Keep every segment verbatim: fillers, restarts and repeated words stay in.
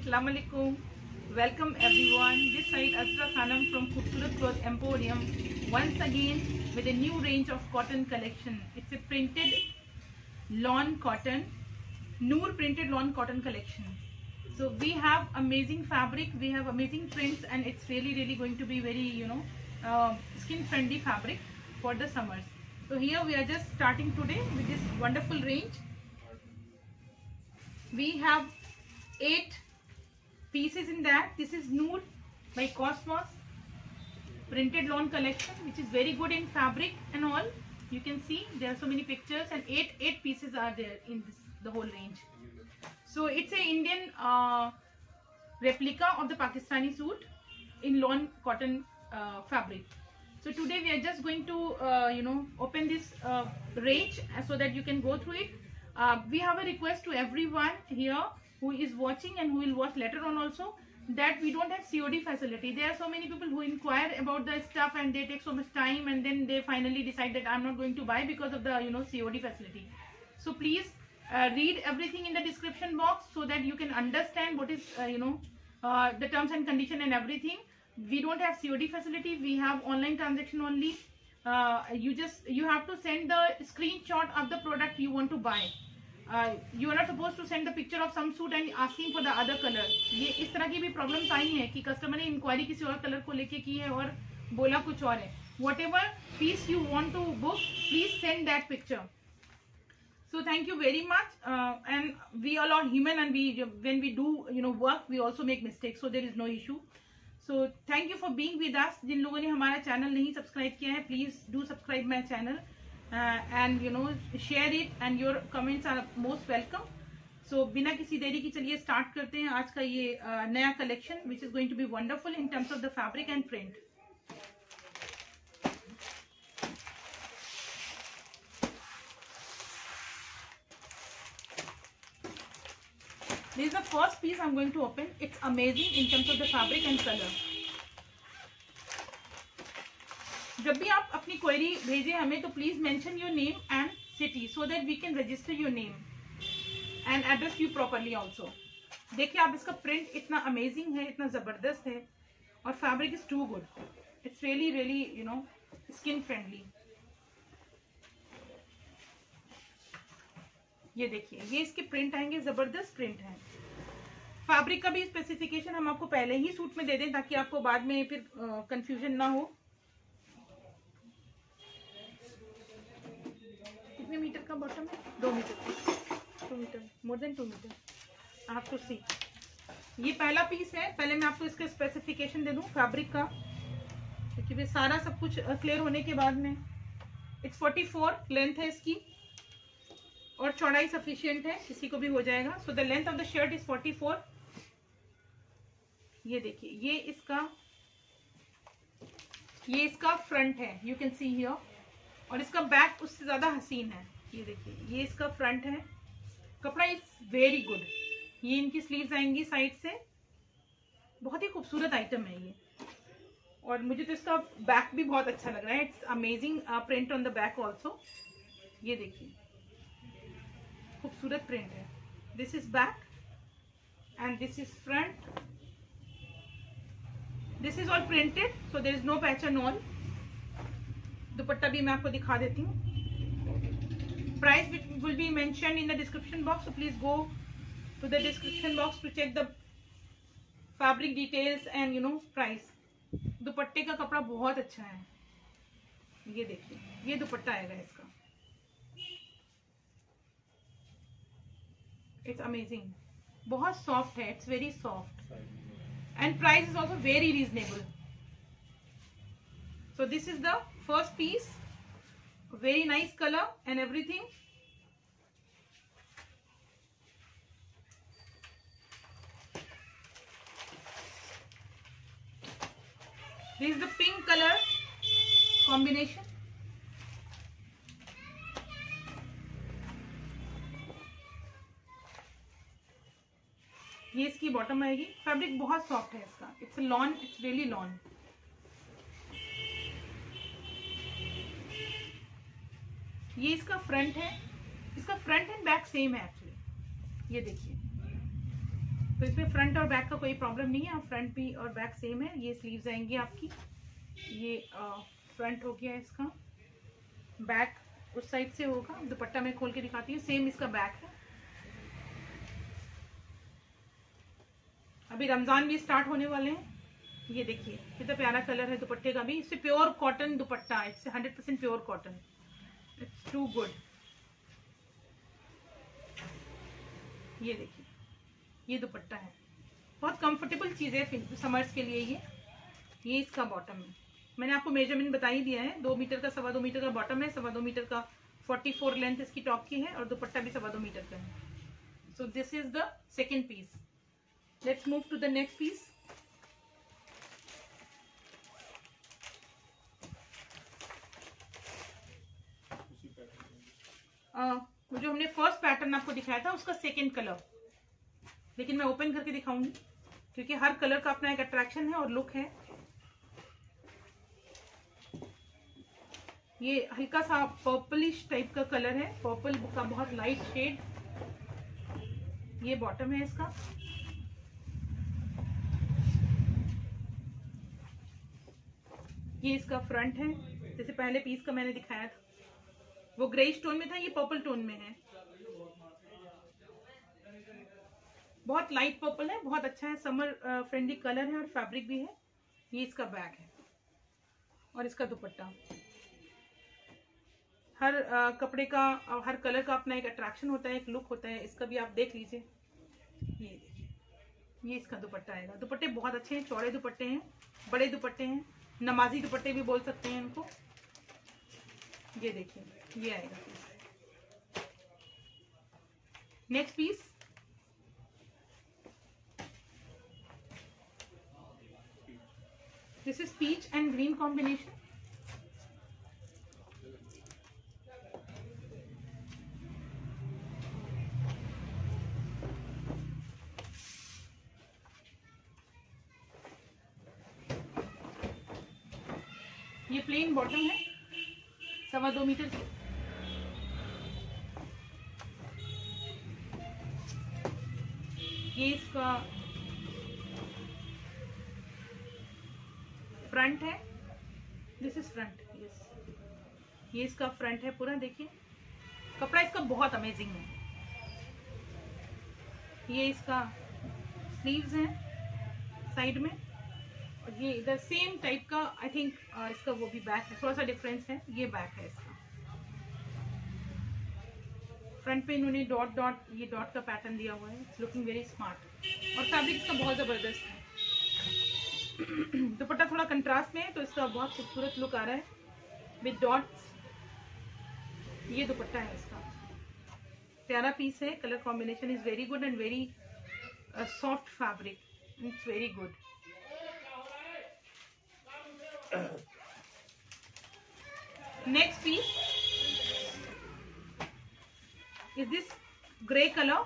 अस्सलाम वालेकुम, welcome everyone. This side Asra Khanam from खूबसूरत cloth emporium, once again with a new range of cotton collection. It's a printed lawn cotton, Noor printed lawn cotton collection. So we have amazing fabric, we have amazing prints, and it's really, really going to be very, you know, uh, skin-friendly fabric for the summers. So here we are just starting today with this wonderful range. We have eight pieces in that. This is Noor by Cosmos printed lawn collection, which is very good in fabric and all. You can see there are so many pictures, and eight eight pieces are there in this the whole range. So it's a Indian uh, replica of the Pakistani suit in lawn cotton uh, fabric. So today we are just going to uh, you know open this uh, range so that you can go through it. Uh, we have a request to everyone here who is watching and who will watch later on also, that we don't have C O D facility. There are so many people who inquire about the stuff and they take so much time, and then they finally decide that I'm not going to buy because of the you know C O D facility. So please Uh, read everything in the description box so that you can understand what is uh, you know uh, the terms and condition and everything. We don't have C O D facility, we have online transaction only. Uh, you just you have to send the screenshot of the product you want to buy. Uh, you are not supposed to send the picture of some suit and asking for the other color. ये इस तरह की भी problems आई हैं कि customer ने inquiry किसी और color को लेके की है और बोला कुछ और है. Whatever piece you want to book, please send that picture. So thank you very much, uh, and we all are human, and we when we do you know work we also make mistakes, so there is no issue. So thank you for being with us. जिन लोगों ने हमारा channel नहीं subscribe किया है, please do subscribe my channel, uh, and you know share it, and your comments are most welcome. So बिना किसी देरी की चलिए start करते हैं आज का ये uh, नया collection, which is going to be wonderful in terms of the fabric and print. This is the first piece I'm going to open. It's amazing in terms of the fabric and color. जब भी आप अपनी query भेजें हमें तो please mention your name and city so that we can register your name and address you properly also. देखिए आप, इसका प्रिंट इतना अमेजिंग है, इतना जबरदस्त है, और fabric is too good. It's really really you know skin friendly. ये देखिए, ये इसके प्रिंट आएंगे, जबरदस्त प्रिंट है. फैब्रिक का भी स्पेसिफिकेशन हम आपको पहले ही सूट में दे दें ताकि आपको बाद में फिर कंफ्यूजन ना हो. कितने मीटर का बॉटम है? दो metre, two metre more than two metre आपको सी. ये पहला पीस है. पहले मैं आपको इसका स्पेसिफिकेशन दे दूं फैब्रिक का, क्योंकि तो सारा सब कुछ क्लियर होने के बाद में. इट्स फोर्टी फोर लेंथ है इसकी, और चौड़ाई सफिशियंट है, किसी को भी हो जाएगा. So the length of the shirt is forty four. ये देखिए, ये इसका ये इसका फ्रंट है, यू कैन सी हियर, और इसका बैक उससे ज्यादा हसीन है. ये देखिए, ये इसका फ्रंट है. कपड़ा इज वेरी गुड. ये इनकी स्लीव्स आएंगी साइड से. बहुत ही खूबसूरत आइटम है ये, और मुझे तो इसका बैक भी बहुत अच्छा लग रहा है. It's amazing print on the back also. ये देखिए, खूबसूरत प्रिंट है. This is back and this is front. This is all printed, so there is no patch and all. दुपट्टा भी मैं आपको दिखा देती हूँ. Price will be mention in the description box, so please go to the description box to check the fabric details and you know price. दुपट्टे का कपड़ा बहुत अच्छा है. ये देखिए, ये दुपट्टा आएगा इसका. It's amazing. बहुत सॉफ्ट है. It's very soft. And price is also very reasonable. So this is the first piece. Very nice color and everything. This is the pink color combination. ये इसकी बॉटम आएगी. फैब्रिक बहुत soft है इसका. It's lawn, it's really lawn. ये इसका front है. इसका फ्रंट एंड बैक सेम है एक्चुअली. ये देखिए, तो इसमें फ्रंट और बैक का कोई प्रॉब्लम नहीं है, आप फ्रंट भी और बैक सेम है। ये स्लीव्स आएंगी आपकी, ये फ्रंट हो गया इसका, बैक उस साइड से होगा। दुपट्टा मैं खोल के दिखाती हूँ, सेम इसका बैक है। अभी रमज़ान भी स्टार्ट होने वाले हैं। ये देखिए कितना प्यारा कलर है दुपट्टे का भी, इससे प्योर कॉटन दुपट्टा है, इससे hundred percent pure cotton, it's too good. ये देखिए ये दुपट्टा है, बहुत कंफर्टेबल चीज़ है समर्स के लिए। ये ये इसका बॉटम है, मैंने आपको मेजरमेंट बता ही दिया है। दो मीटर का सवा दो मीटर का बॉटम है, सवा दो मीटर का फोर्टी फोर लेंथ इसकी टॉप की है, और दुपट्टा भी सवा दो मीटर का है। So this is the second piece, let's move to the next piece. Uh, जो हमने फर्स्ट पैटर्न आपको दिखाया था उसका सेकंड कलर, लेकिन मैं ओपन करके दिखाऊंगी क्योंकि हर कलर का अपना एक अट्रैक्शन है और लुक है। ये हल्का सा पर्पलिश टाइप का कलर है, पर्पल का बहुत लाइट शेड। ये बॉटम है इसका, ये इसका फ्रंट है। जैसे पहले पीस का मैंने दिखाया था वो ग्रेइश टोन में था, ये पर्पल टोन में है, बहुत लाइट पर्पल है, बहुत अच्छा है, समर फ्रेंडली कलर है और फैब्रिक भी है। ये इसका बैग है और इसका दुपट्टा। हर आ, कपड़े का और हर कलर का अपना एक अट्रैक्शन होता है, एक लुक होता है। इसका भी आप देख लीजिए, ये देखिए ये इसका दुपट्टा आएगा। दुपट्टे बहुत अच्छे हैं, चौड़े दुपट्टे हैं, बड़े दुपट्टे हैं, नमाजी दुपट्टे भी बोल सकते हैं इनको। ये देखिए ये आएगा next piece. This is peach and green combination. ये प्लेन बॉटम है सवा दो मीटर की। ये इसका फ्रंट है, दिस इज फ्रंट, यस ये इसका फ्रंट है पूरा। देखिए कपड़ा इसका बहुत अमेजिंग है। ये इसका स्लीव्स हैं साइड में, और ये इधर सेम टाइप का आई थिंक इसका वो भी बैक है, थोड़ा सा डिफरेंस है। ये बैक है इसका, फ्रंट पे इन्होंने डॉट डॉट ये डॉट का पैटर्न दिया हुआ है, इट्स लुकिंग वेरी स्मार्ट, और फैब्रिक इसका बहुत ज़बरदस्त है। दुपट्टा थोड़ा कंट्रास्ट में है तो इसका बहुत खूबसूरत लुक आ रहा है विद डॉट्स। ये दुपट्टा है इसका, प्यारा पीस है, colour combination is very good and very soft fabric, it's very good. Next piece is this grey colour,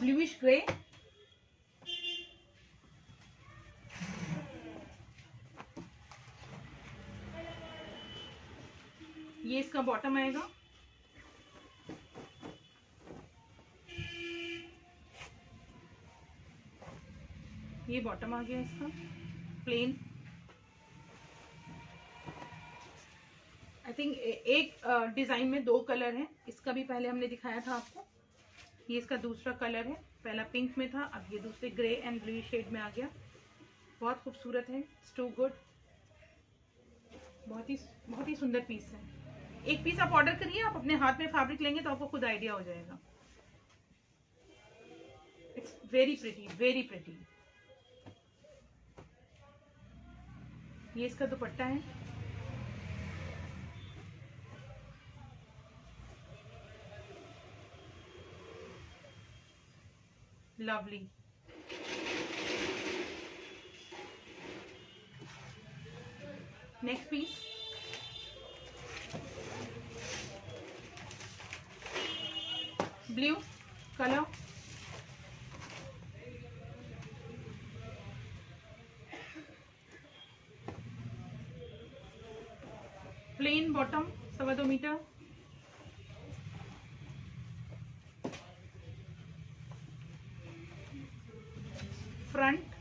bluish grey. ये इसका बॉटम आएगा, ये बॉटम आ गया इसका प्लेन। आई थिंक एक डिज़ाइन में दो कलर हैं, इसका भी पहले हमने दिखाया था आपको। ये इसका दूसरा कलर है, पहला पिंक में था, अब ये दूसरे ग्रे एंड ब्लू शेड में आ गया। बहुत खूबसूरत है, इट्स टू गुड, बहुत ही बहुत ही सुंदर पीस है। एक पीस आप ऑर्डर करिए, आप अपने हाथ में फैब्रिक लेंगे तो आपको खुद आइडिया हो जाएगा। It's very pretty, very pretty. ये इसका दुपट्टा है, lovely. Next piece, blue colour. Plain bottom सवा दो मीटर। फ्रंट,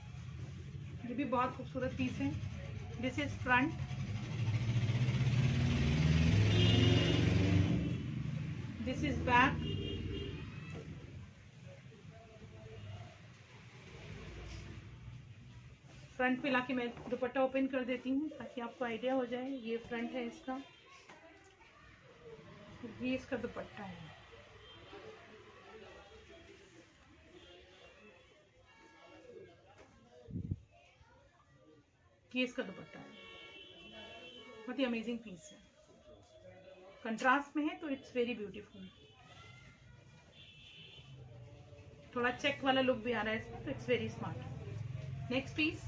ये भी बहुत खूबसूरत पीस है। This is front, this is back, front पे लाके मैं दुपट्टा ओपन कर देती हूँ ताकि आपको आइडिया हो जाए। ये फ्रंट है इसका, ये इसका दुपट्टा है। ये इसका दुपट्टा है, बहुत ही अमेजिंग पीस है, कंट्रास्ट में है तो इट्स वेरी ब्यूटीफुल। थोड़ा चेक वाला लुक भी आ रहा है इसमें, तो it's very smart. Next piece,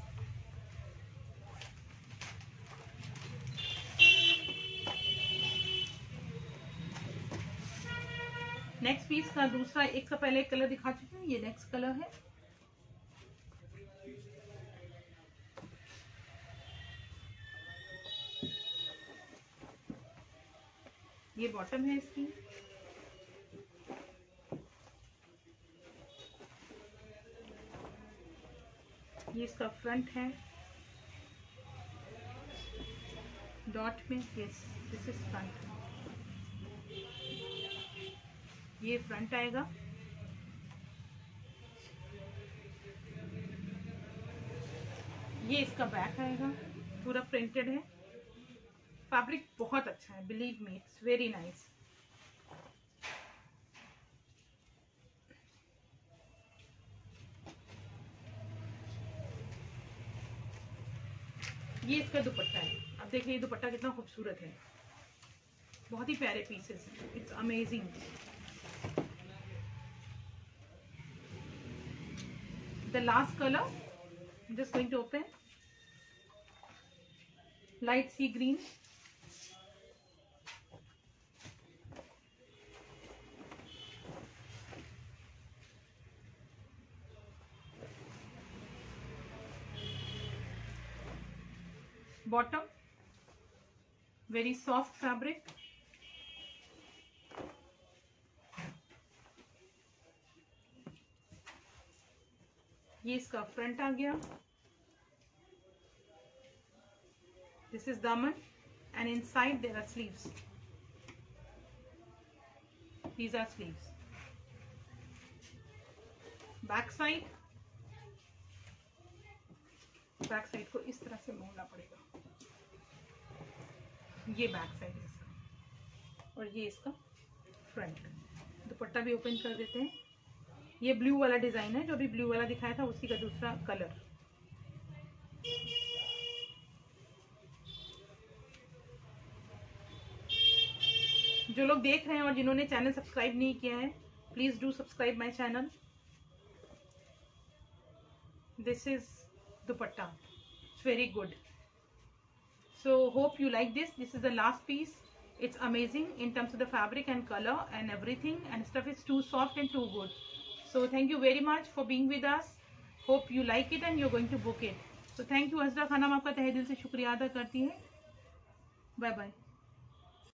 next piece का दूसरा, एक का पहले एक कलर दिखा चुके हैं, ये नेक्स्ट कलर है। ये बॉटम है इसकी, ये इसका फ्रंट है डॉट में। यस, दिस इज फ्रंट, ये फ्रंट आएगा। ये इसका बैक आएगा, पूरा प्रिंटेड है। फैब्रिक बहुत अच्छा है, believe me, it's very nice. ये इसका दुपट्टा है, अब देखिए ये दुपट्टा कितना खूबसूरत है, बहुत ही प्यारे पीसेस हैं, it's amazing. The last colour just going to open, light sea green. Bottom very soft fabric, ये इसका फ्रंट आ गया। दिस इज दामन and inside there are sleeves, these are sleeves. Back side, back side को इस तरह से मोड़ना पड़ेगा। ये बैक साइड है इसका, और ये इसका फ्रंट। दुपट्टा भी ओपन कर देते हैं। ये ब्लू वाला डिजाइन है, जो भी ब्लू वाला दिखाया था उसी का दूसरा कलर। जो लोग देख रहे हैं और जिन्होंने चैनल सब्सक्राइब नहीं किया है, please do subscribe my channel. This is dupatta, it's very good. So hope you like this. This is the last piece. It's amazing in terms of the fabric and color and everything, and stuff is too soft and too good. So thank you very much for being with us. Hope you like it and you're going to book it. So thank you Asra Khanum, आपका तहे दिल से शुक्रिया अदा करती है। Bye bye.